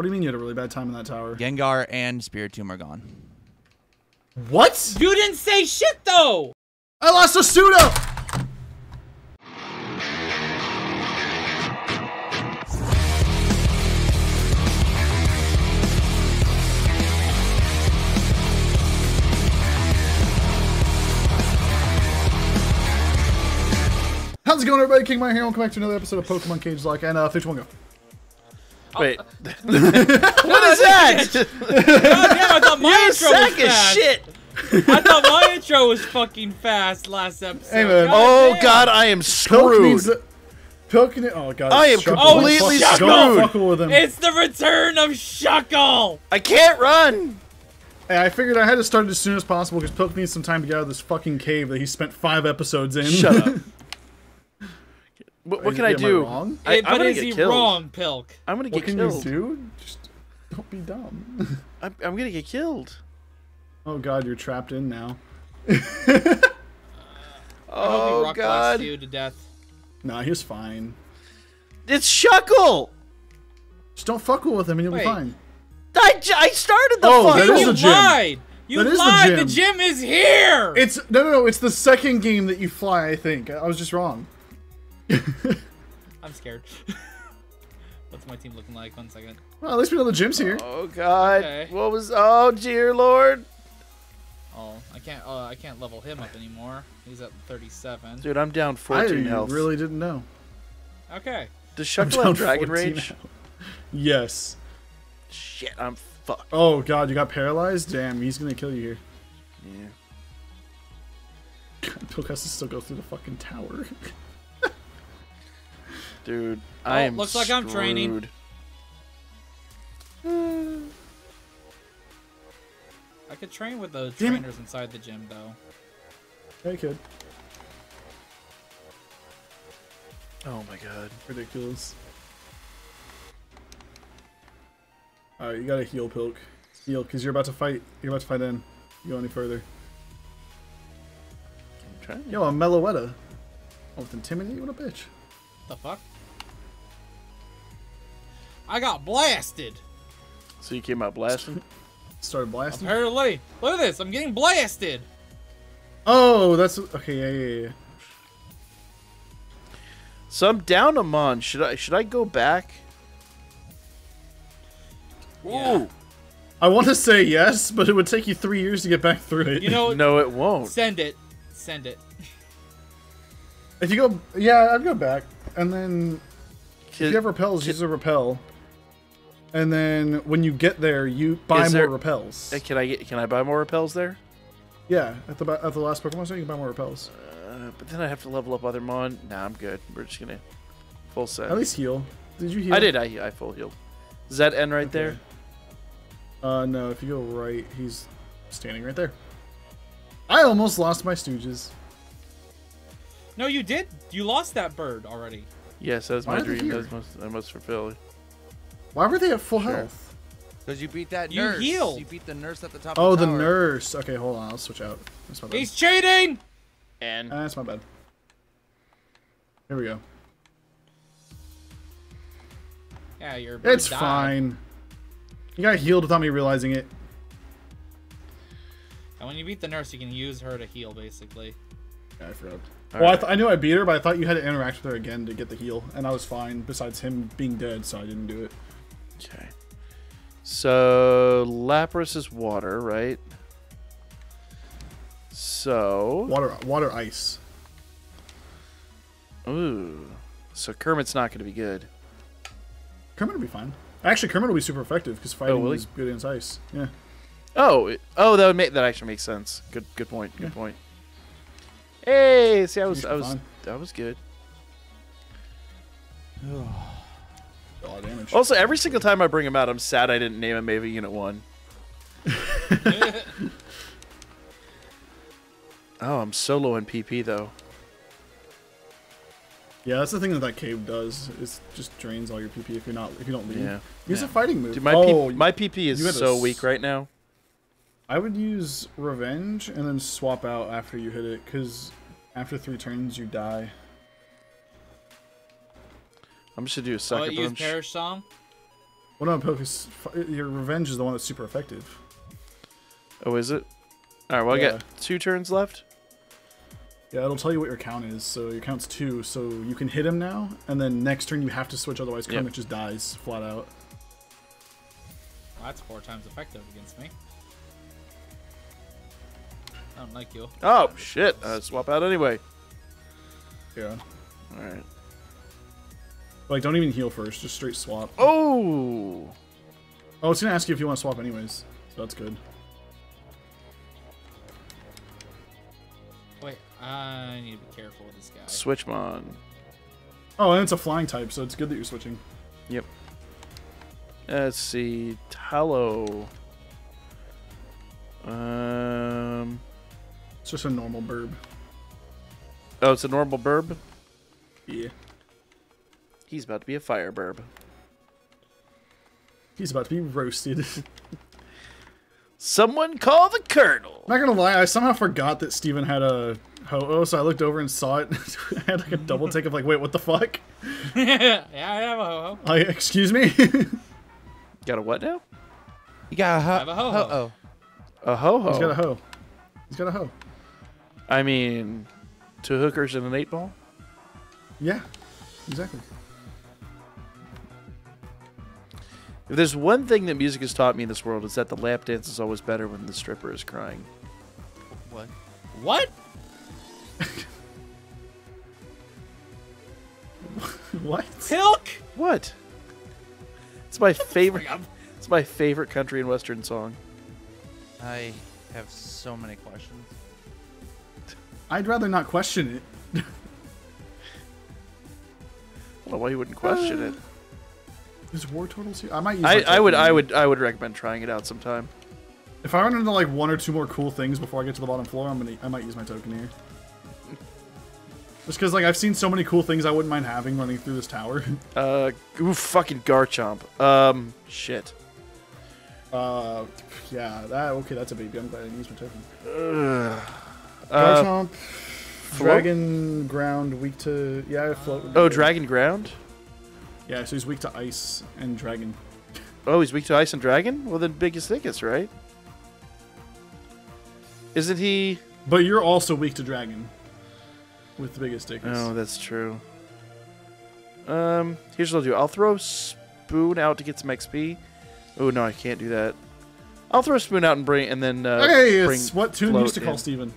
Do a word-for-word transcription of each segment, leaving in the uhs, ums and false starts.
What do you mean you had a really bad time in that tower? Gengar and Spiritomb are gone. What? You didn't say shit though! I lost a Sudowoodo! How's it going, everybody? KingMiner here. Welcome back to another episode of Pokemon Cage Lock and uh, fifty-one go. Wait. What is that? God damn, I thought my you intro sack was fast. Shit. I thought my intro was fucking fast last episode. Hey, man. God oh, damn. God, I am screwed. Pilk Pilk oh, God. I am Shuckle. completely oh, screwed. Shuckle with him. It's the return of Shuckle. I can't run. I figured I had to start it as soon as possible because Pilk needs some time to get out of this fucking cave that he spent five episodes in. Shut up. What, what can I do? Wrong? I, hey, but is he killed. wrong, Pilk? I'm gonna get what can killed. You do? Just don't be dumb. I'm, I'm gonna get killed. Oh god, you're trapped in now. uh, oh rock god, you to death. Nah, he's fine. It's Shuckle. Just don't fuckle with him, and you'll Wait. be fine. I, I started the. Oh, fuck. That is you a gym. lied. You that lied. Is the, gym. the gym is here. It's no, no, no. It's the second game that you fly. I think I, I was just wrong. I'm scared. What's my team looking like? One second. Well, at least we know the gym's here. Oh god! Okay. What was? Oh dear lord! Oh, I can't. Uh, I can't level him up anymore. He's at thirty-seven. Dude, I'm down fourteen I health. I really didn't know. Okay. Does Shuckle have Dragon Rage? Yes. Shit, I'm fucked. Oh god, you got paralyzed? Damn, he's gonna kill you here. Yeah. God, Pilk has to still go through the fucking tower. Dude, oh, I am looks like screwed. I'm training. I could train with those Damn trainers it. inside the gym, though. I could. Oh my god, ridiculous! All right, you gotta heal, Pilk. Heal, cause you're about to fight. You're about to fight in. You go any further? I'm trying. Yo, I'm Meloetta. Oh, with intimidate, what a bitch. The fuck? I got blasted. So you came out blasting? Started blasting? Apparently. Look at this. I'm getting blasted. Oh, that's okay. Yeah, yeah, yeah. So I'm down a mon. Should I? Should I go back? Yeah. Ooh. I want to say yes, but it would take you three years to get back through it. You know? No, it won't. Send it. Send it. If you go, yeah, I'd go back. And then, if you have repels, use a repel. And then, when you get there, you buy more repels. Can I get? Can I buy more repels there? Yeah, at the at the last Pokemon Center, you can buy more repels. Uh, but then I have to level up other Mon. Nah, I'm good. We're just gonna full set. At least heal. Did you heal? I did. I I full healed. Does that end right okay. there? Uh, no. If you go right, he's standing right there. I almost lost my Stooges. No, you did. You lost that bird already. Yes, that was my dream. That was most, I must fulfill. Why were they at full sure. health? Because you beat that you nurse. You healed. You beat the nurse at the top oh, of the tower. Oh, the nurse. Okay, hold on. I'll switch out. That's my bad. He's cheating! And uh, that's my bad. Here we go. Yeah, your bird It's died. fine. You got healed without me realizing it. And when you beat the nurse, you can use her to heal, basically. Yeah, I forgot. All well, right. I, th I knew I beat her, but I thought you had to interact with her again to get the heal, and I was fine, besides him being dead, so I didn't do it. Okay. So, Lapras is water, right? So... Water, water ice. Ooh. So, Kermit's not going to be good. Kermit will be fine. Actually, Kermit will be super effective, because fighting oh, is good against ice. Yeah. Oh, it, oh, that would make, that actually makes sense. Good, good point, good yeah. point. Hey, see, I was, I was, I was good. Also, every single time I bring him out, I'm sad I didn't name him Maybe Unit One. Oh, I'm so low in P P though. Yeah, that's the thing that that cave does. It just drains all your P P if you're not, if you don't leave. Yeah. Use yeah. a fighting move. Dude, my, oh, P my P P is so weak right now. I would use Revenge and then swap out after you hit it, because after three turns you die. I'm just gonna do a sucker punch. Use Perish Song. What about Pilk's? Your revenge is the one that's super effective. Oh, is it? All right. Well, yeah. I got two turns left. Yeah, it'll tell you what your count is. So your count's two. So you can hit him now, and then next turn you have to switch, otherwise Kermit yep. just dies flat out. Well, that's four times effective against me. I don't like you. Oh shit! Uh, swap out anyway. Yeah. All right. Like, don't even heal first. Just straight swap. Oh. Oh, it's gonna ask you if you want to swap anyways. So that's good. Wait, I need to be careful with this guy. Switchmon. Oh, and it's a flying type, so it's good that you're switching. Yep. Let's see. Tallow. Um. It's just a normal burb. Oh, it's a normal burb? Yeah. He's about to be a fire burb. He's about to be roasted. Someone call the colonel. I'm not gonna lie, I somehow forgot that Steven had a Ho-Oh, so I looked over and saw it. I had like a double take of like, wait, what the fuck? Yeah, I have a Ho-Oh. Like, excuse me? Got a what now? You got a ho- I have a Ho-Oh. Ho-Oh. A Ho-Oh. He's got a Ho. He's got a Ho. I mean, two hookers and an eight ball? Yeah, exactly. If there's one thing that music has taught me in this world, it's that the lap dance is always better when the stripper is crying. What? What? What? Pilk? What? It's my favorite. It's my favorite country and western song. I have so many questions. I'd rather not question it. I don't know why you wouldn't question uh. it. Is War Turtles here? I might use I, I would I would I would recommend trying it out sometime. If I run into like one or two more cool things before I get to the bottom floor, I'm gonna I might use my token here. Just because like I've seen so many cool things I wouldn't mind having running through this tower. Uh ooh, fucking Garchomp. Um shit. Uh yeah, that okay, that's a baby. I'm glad I used my token. Uh, Garchomp. Uh, Dragon Ground weak to yeah, float. Oh, Dragon Ground? Yeah, so he's weak to ice and dragon. Oh, he's weak to ice and dragon? Well, then Biggest Dickus, right? Isn't he... But you're also weak to dragon with the Biggest Dickus. Oh, that's true. Um, here's what I'll do. I'll throw Spoon out to get some X P. Oh, no, I can't do that. I'll throw Spoon out and bring... and then uh, Hey, bring it's what Toon used to call in. Steven.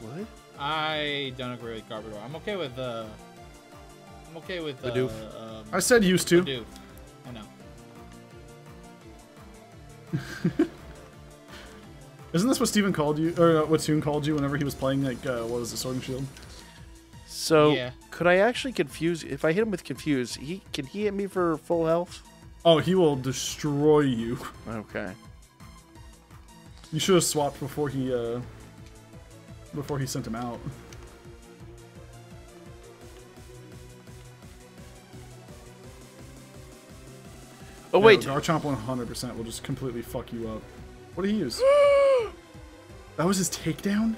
What? I don't agree with Garbodor. I'm okay with... Uh... I'm okay with uh, Wadoof. Um, I said used to. Wadoof. I know. Isn't this what Steven called you, or what Toon called you whenever he was playing, like, uh, what was it, Sword and Shield? So, yeah. Could I actually confuse, if I hit him with confuse, he can he hit me for full health? Oh, he will destroy you. Okay. You should have swapped before he, uh, before he sent him out. Oh, wait. No, Garchomp one hundred percent will just completely fuck you up. What did he use? That was his takedown?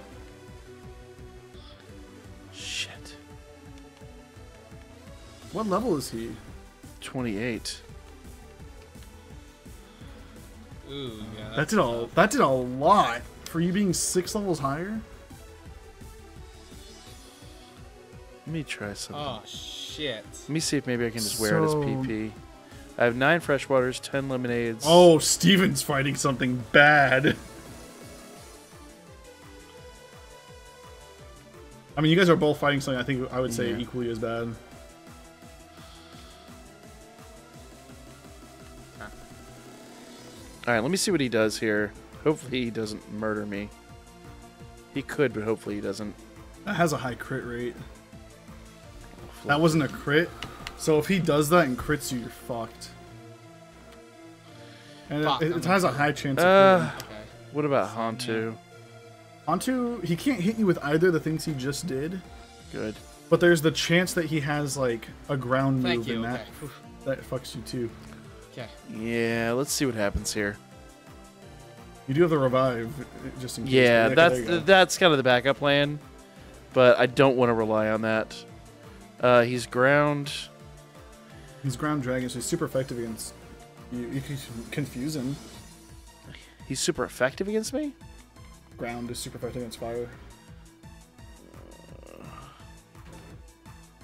Shit. What level is he? twenty-eight. Ooh, yeah. That did all, that did a lot for you being six levels higher. Let me try something. Oh, shit. Let me see if maybe I can just wear so... it as P P. I have nine freshwaters, ten lemonades. Oh, Steven's fighting something bad. I mean, you guys are both fighting something I think I would say yeah. equally as bad. All right, let me see what he does here. Hopefully he doesn't murder me. He could, but hopefully he doesn't. That has a high crit rate. Hopefully. That wasn't a crit. So if he does that and crits you, you're fucked. And Fuck, it, it has a high chance of uh, okay. What about Hantu? Hantu, he can't hit you with either of the things he just did. Good. But there's the chance that he has, like, a ground Thank move, you, and that, okay. that fucks you, too. Okay. Yeah, let's see what happens here. You do have the revive, just in case. Yeah, that's, that's kind of the backup plan. But I don't want to rely on that. Uh, he's ground... He's ground dragon, so he's super effective against you. You can confuse him. He's super effective against me? Ground is super effective against fire.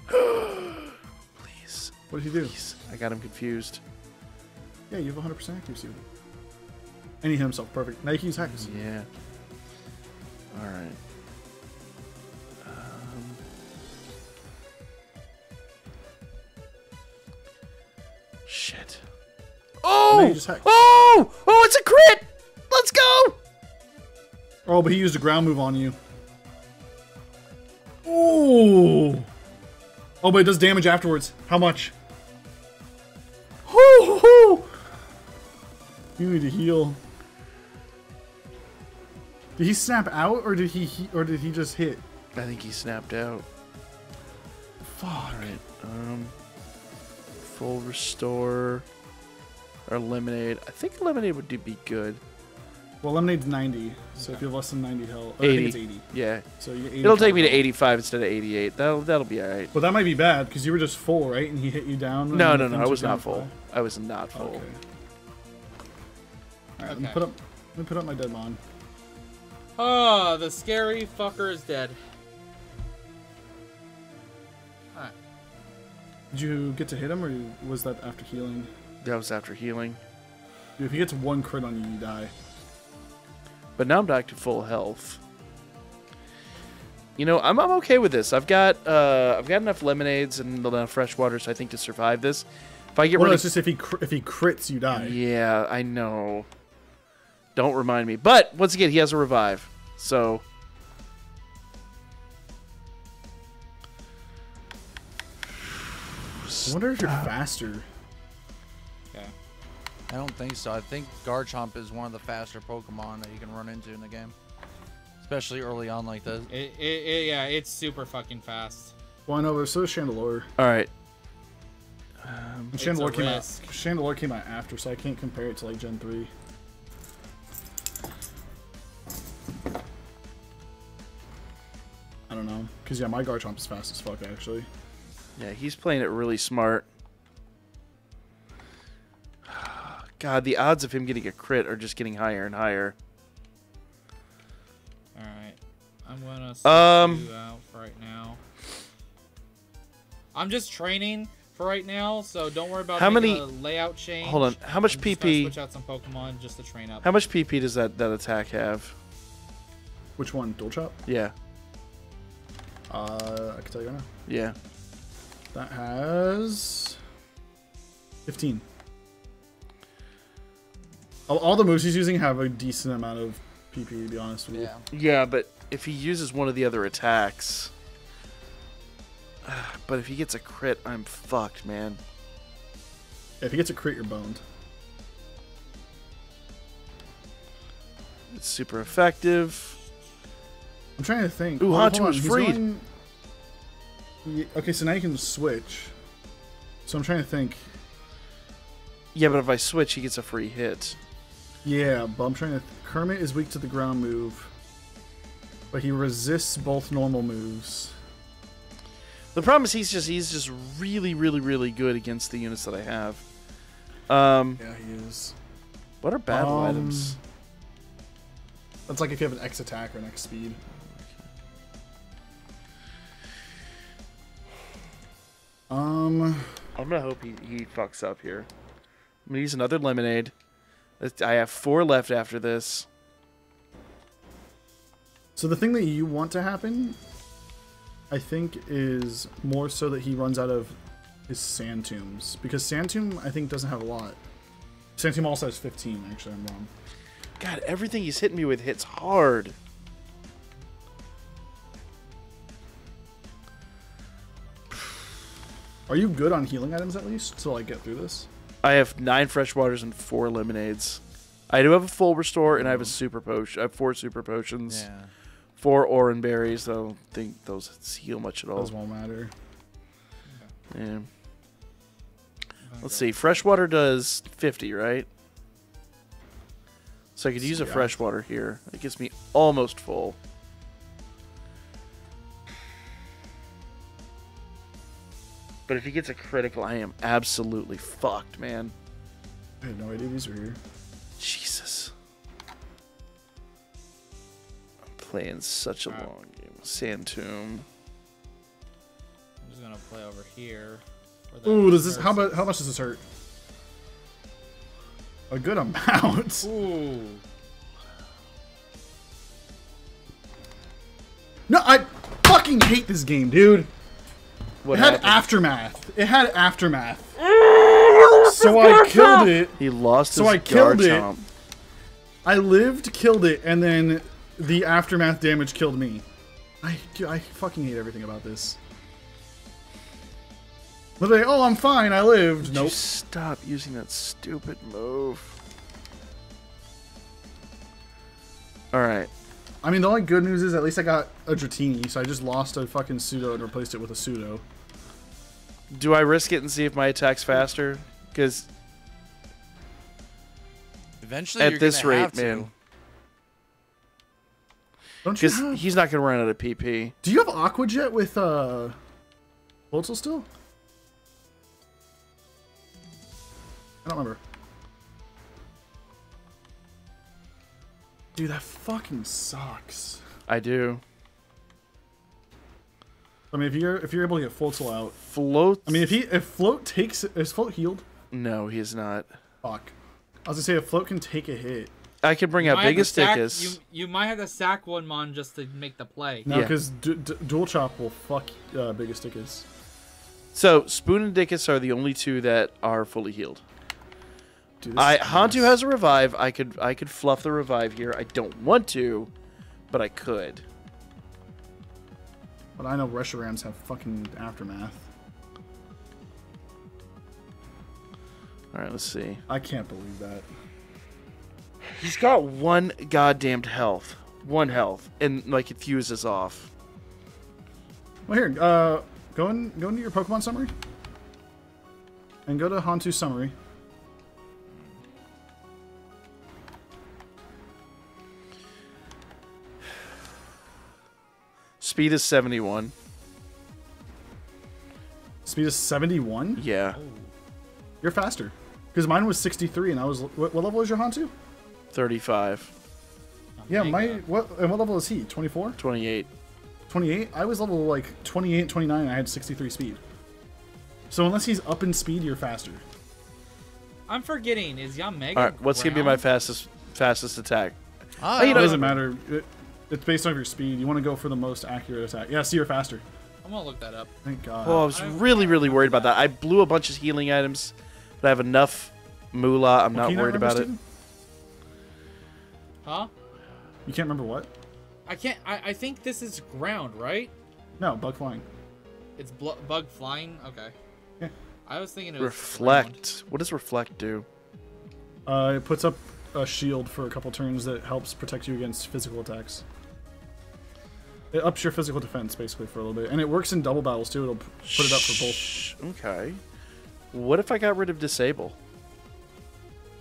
Please. What did he do? Please. I got him confused. Yeah, you have one hundred percent accuracy. And he hit himself. Perfect. Now you can use hacks. Yeah. Alright. Um, shit. Oh! Oh! Oh, it's a crit! Let's go! Oh, but he used a ground move on you. Ooh! Oh, but it does damage afterwards. How much? Hoo hoo! You need to heal. Did he snap out, or did he, he or did he just hit? I think he snapped out. Fuck. All right. Um. Full restore or lemonade. I think lemonade would be good. Well, lemonade's ninety, so if you have less than ninety health, I think it's eighty. Yeah. So you get eighty. It'll take me to eighty-five instead of eighty-eight. That'll that'll be all right. Well, that might be bad because you were just full, right? And he hit you down. No, no, no. I was not full. I was not full. Okay. All right. Okay. Let me put up. Let me put up my Deadmon. Oh, the scary fucker is dead. Huh. Did you get to hit him, or was that after healing? That was after healing. Dude, if he gets one crit on you, you die. But now I'm back to full health. You know, I'm I'm okay with this. I've got uh I've got enough lemonades and enough fresh water, so I think to survive this. If I get well, rid of, it's just if he cr if he crits, you die. Yeah, I know. Don't remind me. But once again, he has a revive, so I wonder if you're faster. Yeah, I don't think so. I think Garchomp is one of the faster Pokemon that you can run into in the game, especially early on like this. It, it, it, yeah, it's super fucking fast. Well, I know, but so is Chandelure. All right. Um, Chandelure came out. Chandelure came out after, so I can't compare it to like Gen three. I don't know, because yeah, my Garchomp is fast as fuck, actually. Yeah, he's playing it really smart. God, the odds of him getting a crit are just getting higher and higher. All right, I'm gonna sort um, you out for right now. I'm just training for right now, so don't worry about how many a layout change. Hold on, how much I'm P P? Switch out some Pokemon just to train up. How much P P does that that attack have? Which one, Dual Chop? Yeah. Uh, I can tell you right now. Yeah. That has fifteen. All, all the moves he's using have a decent amount of P P, to be honest with you. Yeah, yeah, but if he uses one of the other attacks... But if he gets a crit, I'm fucked, man. Yeah, if he gets a crit, you're boned. It's super effective. I'm trying to think. Ooh, Hantu was freed. Going... Yeah, okay, so now you can switch. So I'm trying to think. Yeah, but if I switch, he gets a free hit. Yeah, but I'm trying to... Th Kermit is weak to the ground move, but he resists both normal moves. The problem is he's just he's just really, really, really good against the units that I have. Um, yeah, he is. What are battle um, items? That's like if you have an X attack or an X speed. Um, I'm gonna hope he, he fucks up here. I'm gonna use another lemonade. I have four left after this. So the thing that you want to happen, I think, is more so that he runs out of his Sand Tombs, because Sand Tomb I think doesn't have a lot. Sand Tomb also has fifteen. Actually, I'm wrong. God, everything he's hitting me with hits hard. Are you good on healing items at least till I get through this? I have nine fresh waters and four lemonades. I do have a full restore and I have a super potion. I have four super potions, yeah. Four orange berries. I don't think those heal much at all. Those won't matter. Yeah. Let's see. Fresh water does fifty, right? So I could use a freshwater here. It gets me almost full. But if he gets a critical, I am absolutely fucked, man. I had no idea these were here. Jesus. I'm playing such a right. long game. Sandtomb. I'm just gonna play over here. Ooh, does this? How much? How much does this hurt? A good amount. Ooh. No, I fucking hate this game, dude. What it happened? Had aftermath. It had aftermath. So I killed it. He lost. So his I killed Garchomp. it. I lived, killed it, and then the aftermath damage killed me. I I fucking hate everything about this. Literally, oh, I'm fine. I lived. Nope. Stop using that stupid move. All right. I mean, the only good news is at least I got a Dratini, so I just lost a fucking Pseudo and replaced it with a Pseudo. Do I risk it and see if my attack's faster? Because eventually, at you're this gonna rate, have to. man. Don't you? Have... He's not gonna run out of P P. Do you have Aqua Jet with uh, Boltsle still? I don't remember. Dude, that fucking sucks. I do. I mean, if you're if you're able to get Floatzel out, float. I mean, if he if float takes is float healed? No, he is not. Fuck. I was gonna say if float can take a hit. I could bring out Biggest Dickus. You, you might have to sack one mon just to make the play. No, because yeah. du du Dual Chop will fuck uh, Biggest Dickus. So Spoon and Dickus are the only two that are fully healed. Dude, I Hantu has a revive. I could I could fluff the revive here. I don't want to, but I could. But I know Rusharams have fucking aftermath. All right, let's see. I can't believe that. He's got one goddamn health, one health, and like it fuses off. Well, here, uh, go in, go into your Pokemon summary, and go to Hantu summary. Speed is seventy-one. Speed is seventy-one? Yeah. Oh. You're faster. Because mine was sixty-three and I was... What, what level is your Hantu? thirty-five. Yeah, my... What, and what level is he? twenty-four? twenty-eight. twenty-eight? I was level like twenty-eight, twenty-nine and I had sixty-three speed. So unless he's up in speed, you're faster. I'm forgetting. Is Yanmega Alright, what's going to be my fastest fastest attack? Oh. It doesn't matter. It, It's based on your speed. You want to go for the most accurate attack. Yeah, see, you're faster. I'm going to look that up. Thank God. Well, I was I really, really worried about that. I blew a bunch of healing items, but I have enough moolah. I'm well, not worried about Steven? it. Huh? You can't remember what? I can't. I, I think this is ground, right? No, bug flying. It's bl bug flying? Okay. Yeah. I was thinking it was Reflect. Ground. What does Reflect do? Uh, it puts up a shield for a couple turns that helps protect you against physical attacks. It ups your physical defense basically for a little bit, and it works in double battles too. It'll put it up for both. Okay. What if I got rid of disable?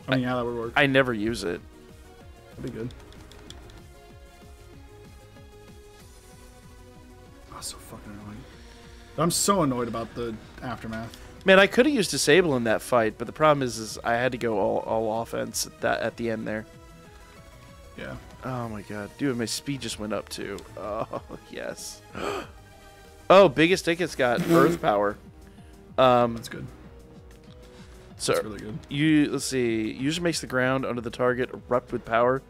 I mean, I, yeah, that would work. I never use it. That'd be good. I'm so fucking annoying. I'm so annoyed about the aftermath. Man, I could have used disable in that fight, but the problem is, is I had to go all, all offense at that at the end there. Yeah. Oh my god, dude, my speed just went up too. Oh yes. Oh, Biggest Dickus got Earth Power. Um, That's good. That's so really good. You let's see. User makes the ground under the target erupt with power.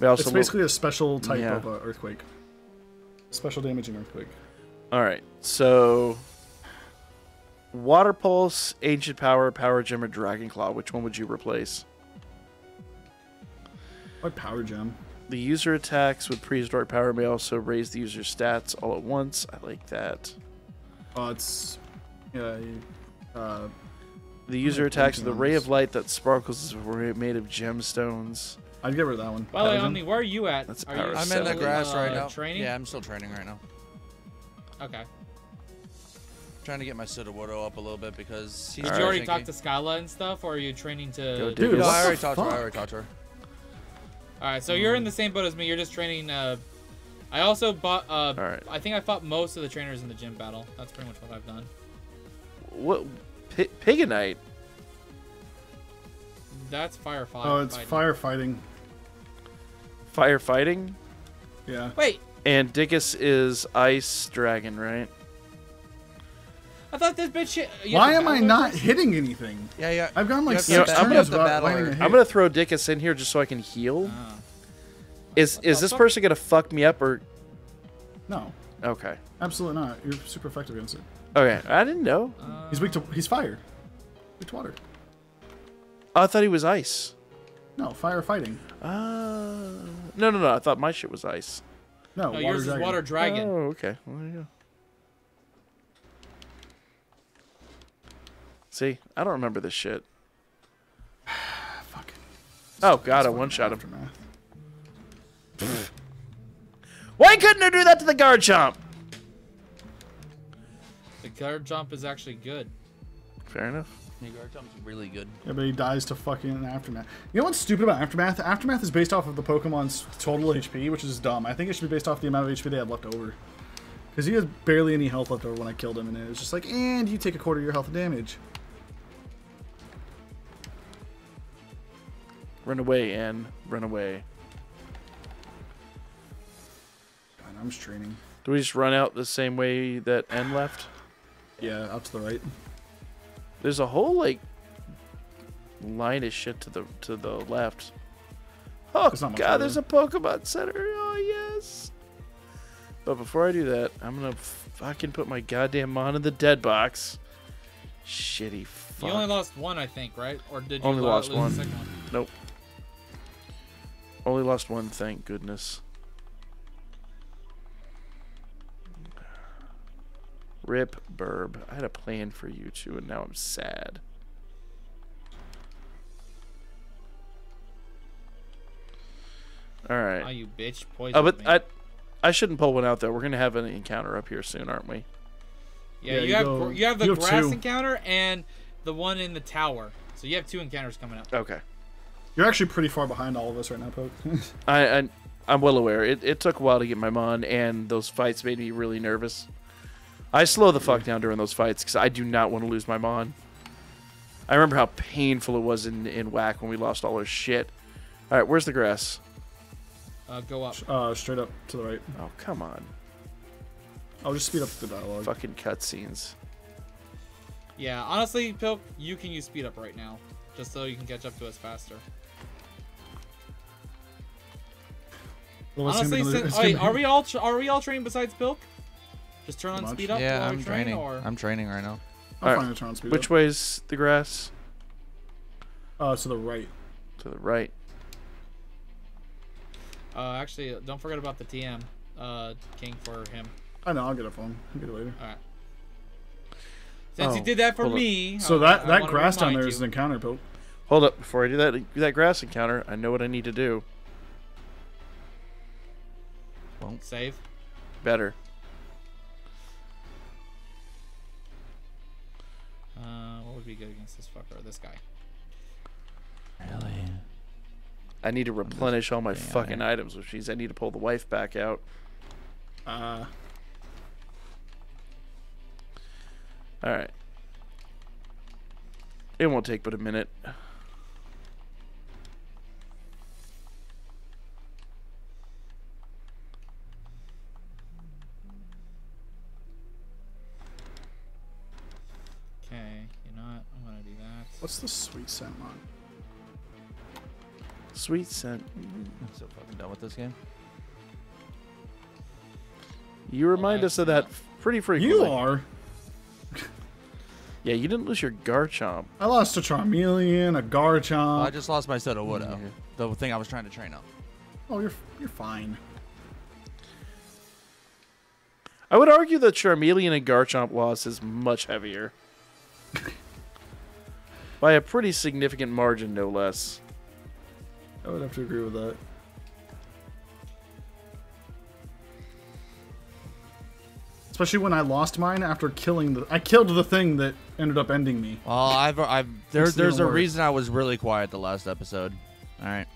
Also it's basically a special type yeah. of uh, earthquake. Special damaging earthquake. All right, so. Water Pulse, Ancient Power, Power Gem, or Dragon Claw. Which one would you replace? What Power Gem? The user attacks with Prehistoric Power may also raise the user's stats all at once. I like that. Oh, it's... Yeah, uh, the user attacks with a ray of light that sparkles is made of gemstones. I'd get rid of that one. Well, Omni, where are you at? That's are you I'm in the grass uh, right now. Training? Yeah, I'm still training right now. Okay. Trying to get my Sudowoodo up a little bit because he's. Did right. you already talk to Skyla and stuff, or are you training to? Dude, no, I already talked to her. I already talked to her. All right, so mm. you're in the same boat as me. You're just training. Uh, I also bought. Uh, All right. I think I fought most of the trainers in the gym battle. That's pretty much what I've done. What? P Pignite? That's firefighting. Oh, it's firefighting. Firefighting? Yeah. Wait. And Dickus is ice dragon, right? I thought this bitch shit. Why am I not hitting anything? Yeah, yeah. I've gone like six turns without landing a hit. I'm gonna throw Dickus in here just so I can heal. Uh, is is this person gonna fuck me up or? No. Okay. Absolutely not. You're super effective against it. Okay, I didn't know. Uh, he's weak to he's fire. Weak to water. I thought he was ice. No, firefighting. Uh, no, no, no. I thought my shit was ice. No, no water yours dragon. Is water dragon. Oh, okay. Well, there you go. See, I don't remember this shit. Fucking. Oh god, I one-shot him. Why couldn't I do that to the Garchomp? The Garchomp is actually good. Fair enough. The Garchomp's really good. Yeah, but he dies to fucking Aftermath. You know what's stupid about Aftermath? Aftermath is based off of the Pokemon's total H P, which is dumb. I think it should be based off the amount of H P they have left over. Because he has barely any health left over when I killed him, and it was just like, and you take a quarter of your health of damage. Run away, Anne. Run away. God, I'm straining. Do we just run out the same way that Anne left? Yeah, out to the right. There's a whole like line of shit to the to the left. Oh god, further. There's a Pokemon Center. Oh yes. But before I do that, I'm gonna fucking put my goddamn Mon in the dead box. Shitty fuck. You only lost one, I think, right? Or did you only lost lose one. The second one? Nope. Only lost one, thank goodness. Rip, Burb. I had a plan for you two, and now I'm sad. Alright. Oh, you bitch. Poison. Oh, but me. I, I shouldn't pull one out, though. We're going to have an encounter up here soon, aren't we? Yeah, yeah you, you, have, you have the you have grass two. encounter and the one in the tower. So you have two encounters coming up. Okay. You're actually pretty far behind all of us right now, Poke. I, I, I'm well aware. It, it took a while to get my Mon, and those fights made me really nervous. I slow the fuck down during those fights because I do not want to lose my Mon. I remember how painful it was in, in whack when we lost all our shit. All right, where's the grass? Uh, go up. Uh, straight up to the right. Oh, come on. I'll just speed up the dialogue. Fucking cutscenes. Yeah, honestly, Pilk, you can use speed up right now just so you can catch up to us faster. Well, honestly, since, wait, are we all are we all trained besides Pilk? Just turn on speed up? Yeah, I'm training. Or? I'm training right now. I'm trying to turn on speed up. Which way's the grass? Uh, to the right. To the right. Uh, actually, don't forget about the T M, uh, King, for him. I know, I'll get it for him. I'll get it later. Alright. Since oh, you did that for me... Up. So I, that, I that grass down there you. is an encounter, Pope. Hold up. Before I do that, that grass encounter, I know what I need to do. Won't save? Better. Uh, what would be good against this fucker? This guy. Really? I need to replenish all my fucking items, which means I need to pull the wife back out. Uh. All right. It won't take but a minute. What's the sweet scent mod? Sweet scent. Mm-hmm. I'm so fucking done with this game. You remind oh, us of that pretty frequently. You are. Yeah, you didn't lose your Garchomp. I lost a Charmeleon, a Garchomp. Well, I just lost my Sudowoodo, mm-hmm. the thing I was trying to train up. Oh, you're you're fine. I would argue that Charmeleon and Garchomp loss is much heavier. By a pretty significant margin, no less. I would have to agree with that. Especially when I lost mine after killing the... I killed the thing that ended up ending me. Well, I've... I've there, there's a reason I was really quiet the last episode. All right.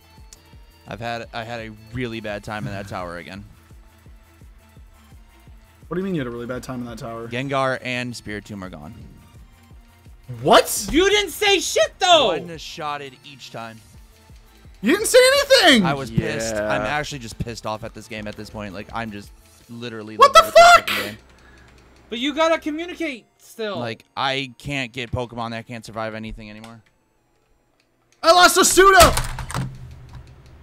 I've had... I had a really bad time in that tower again. What do you mean you had a really bad time in that tower? Gengar and Spiritomb are gone. What? You didn't say shit though. One shot it each time. You didn't say anything. I was yeah. pissed. I'm actually just pissed off at this game at this point. Like I'm just literally. What the fuck? The but you gotta communicate still. Like I can't get Pokemon that can't survive anything anymore. I lost a Sudowoodo.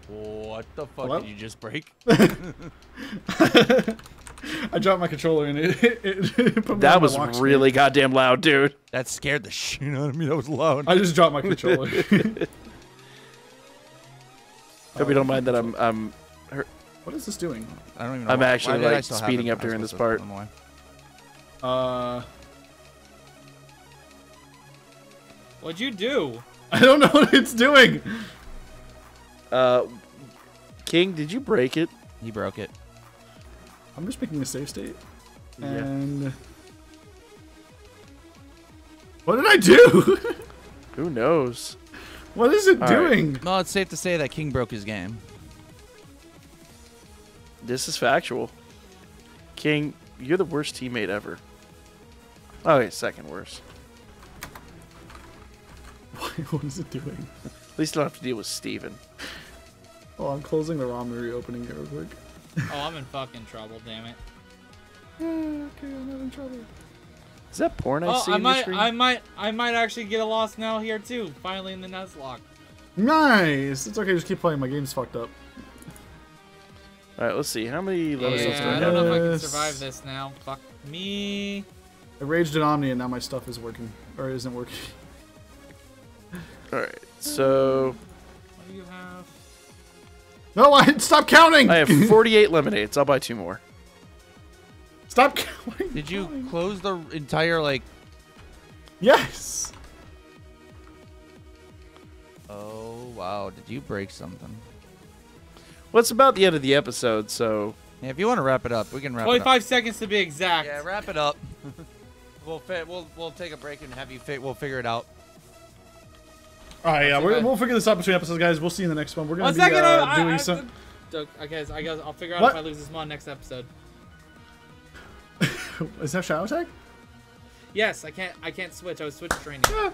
What the fuck Hello? did you just break? I dropped my controller and it, it, it put me That was really screen. goddamn loud, dude. That scared the shit out of me. That was loud. I just dropped my controller. Hope you don't mind that I'm I'm. Hurt. What is this doing? I don't even know. I'm why. actually why like speeding up during this part. Uh. What'd you do? I don't know what it's doing. Uh, King, did you break it? He broke it. I'm just making a save state. Yeah. And what did I do? Who knows? What is it All doing? Right. Well, it's safe to say that King broke his game. This is factual. King, you're the worst teammate ever. Okay, second worst. What is it doing? At least I don't have to deal with Steven. Oh, I'm closing the ROM and reopening it real quick. Oh, I'm in fucking trouble, damn it. Yeah, okay, I'm not in trouble. Is that porn I oh, see I in might, your screen? I might, I might actually get a loss now here too. Finally in the Nuzlocke. Nice! It's okay, just keep playing. My game's fucked up. Alright, let's see. How many levels yeah, left do I have? I don't know if I can survive this now. Fuck me. I raged an Omni and now my stuff is working. Or isn't working. Alright, so... What do you have? No, I stop counting. I have forty-eight lemonades. I'll buy two more. Stop counting. Did you counting? close the entire like? Yes. Oh wow! Did you break something? Well, it's about the end of the episode, so yeah, if you want to wrap it up, we can wrap. Twenty-five it up. seconds to be exact. Yeah, wrap it up. we'll fit, we'll we'll take a break and have you fit. We'll figure it out. All right, yeah, we're, we'll figure this out between episodes, guys. We'll see you in the next one. We're gonna one be second, uh, I, doing I, I, some. I guess I guess I'll figure out what? if I lose this mod next episode. Is that Shadow Tag? Yes, I can't. I can't switch. I was switch training. Yeah,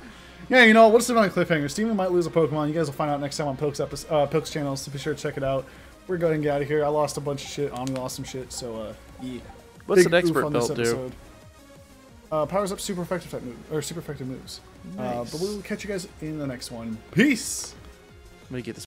yeah you know what's the on a cliffhanger? Steven might lose a Pokemon. You guys will find out next time on Pilk's episode, uh, Pilk's channel. So be sure to check it out. We're going to get out of here. I lost a bunch of shit. Omni lost some shit. So uh, yeah. What's an expert belt do? Uh, powers up super effective type move, or super effective moves. Nice. Uh, but we'll catch you guys in the next one. Peace. Let me get this.